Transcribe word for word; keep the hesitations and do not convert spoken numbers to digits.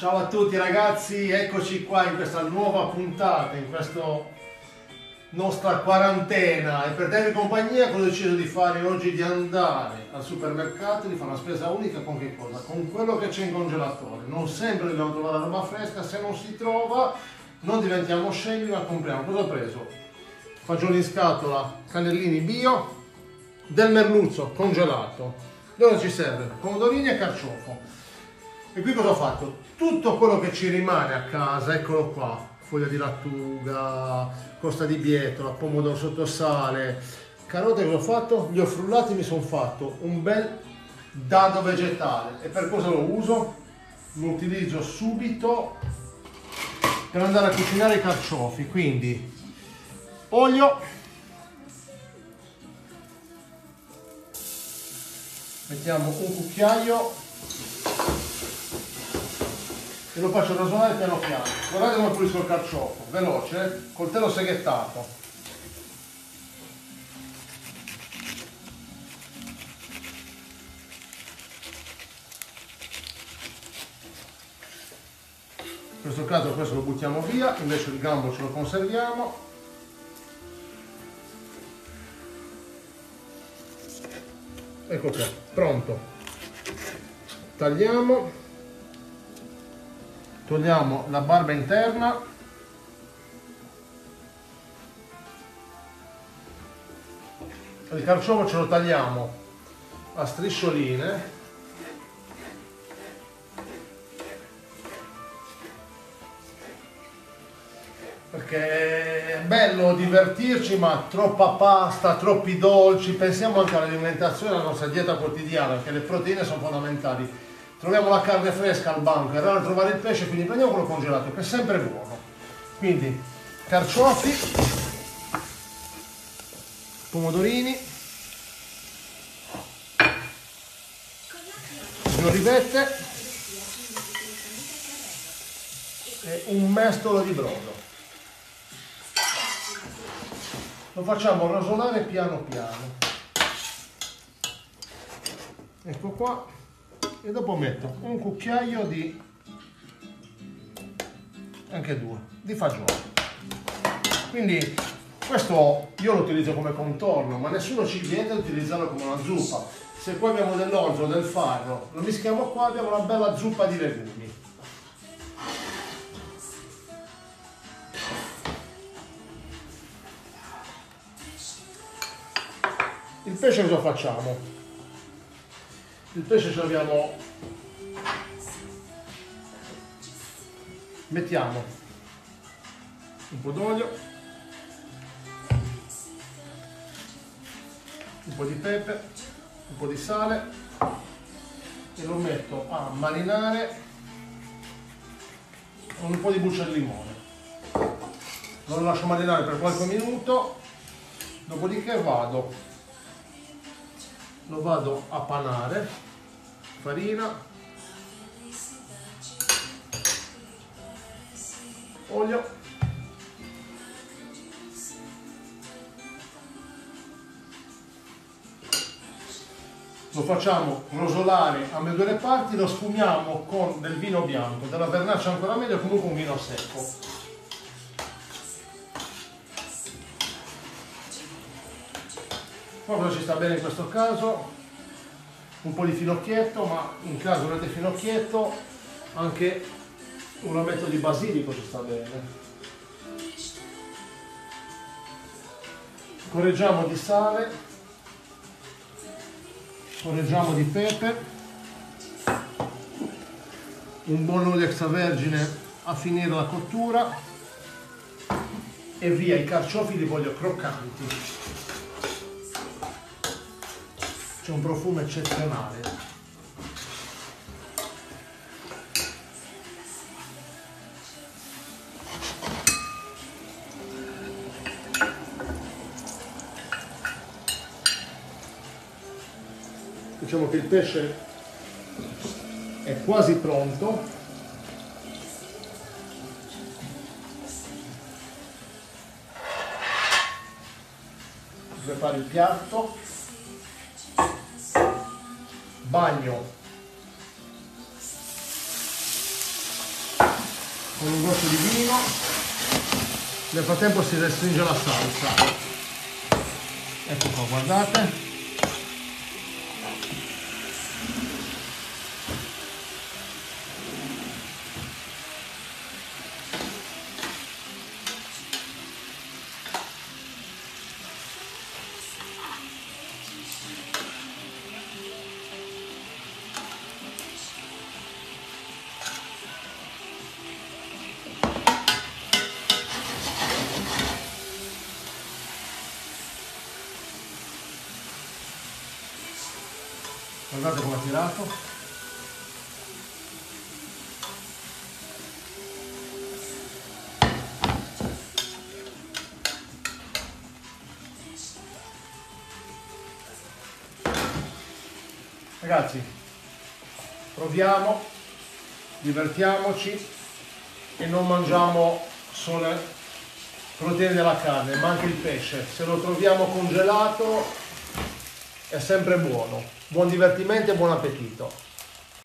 Ciao a tutti ragazzi, eccoci qua in questa nuova puntata, in questa nostra quarantena, e per tenervi compagnia cosa ho deciso di fare oggi? Di andare al supermercato e di fare una spesa unica con che cosa? Con quello che c'è in congelatore. Non sempre dobbiamo trovare la roba fresca, se non si trova non diventiamo scemi ma compriamo. Cosa ho preso? Fagioli in scatola, cannellini bio, del merluzzo congelato. Dove ci serve? Pomodorini e carciofo. E qui cosa ho fatto? Tutto quello che ci rimane a casa, eccolo qua, foglia di lattuga, costa di bietola, pomodoro sottosale, carote, che ho fatto? Li ho frullati e mi sono fatto un bel dado vegetale. E per cosa lo uso? Lo utilizzo subito per andare a cucinare i carciofi, quindi olio, mettiamo un cucchiaio e lo faccio rasolare piano piano. Guardate come pulisco il carciofo, veloce, eh? Coltello seghettato. In questo caso questo lo buttiamo via, invece il gambo ce lo conserviamo. Ecco qua, pronto. Tagliamo. Togliamo la barba interna, il carciofo ce lo tagliamo a striscioline, perché è bello divertirci ma troppa pasta, troppi dolci, pensiamo anche all'alimentazione, alla nostra dieta quotidiana, perché le proteine sono fondamentali. Troviamo la carne fresca al banco, è raro trovare il pesce, quindi prendiamo quello congelato, che è sempre buono. Quindi, carciofi, pomodorini, due rivette e un mestolo di brodo. Lo facciamo rosolare piano piano. Ecco qua. E dopo metto un cucchiaio di, anche due, di fagioli. Quindi questo io lo utilizzo come contorno, ma nessuno ci viene a utilizzarlo come una zuppa. Se poi abbiamo dell'orzo, del farro, lo mischiamo qua, abbiamo una bella zuppa di legumi. Il pesce cosa facciamo? Il pesce ce l'abbiamo, mettiamo un po' d'olio, un po' di pepe, un po' di sale e lo metto a marinare con un po' di buccia di limone. Lo lascio marinare per qualche minuto, dopodiché vado lo vado a panare, farina, olio, lo facciamo rosolare a me due le parti, lo sfumiamo con del vino bianco, della vernaccia ancora meglio, comunque un vino secco. Cosa ci sta bene in questo caso? Un po' di finocchietto, ma in caso non avete finocchietto anche un rametto di basilico ci sta bene. Correggiamo di sale, correggiamo di pepe, un buon olio extravergine a finire la cottura e via, i carciofi li voglio croccanti. C'è un profumo eccezionale. Diciamo che il pesce è quasi pronto. Preparo il piatto. Bagno con un goccio di vino, nel frattempo si restringe la salsa. Ecco qua, guardate, guardate come ha tirato. Ragazzi, proviamo, divertiamoci e non mangiamo solo le proteine della carne, ma anche il pesce. Se lo troviamo congelato è sempre buono. Buon divertimento e buon appetito!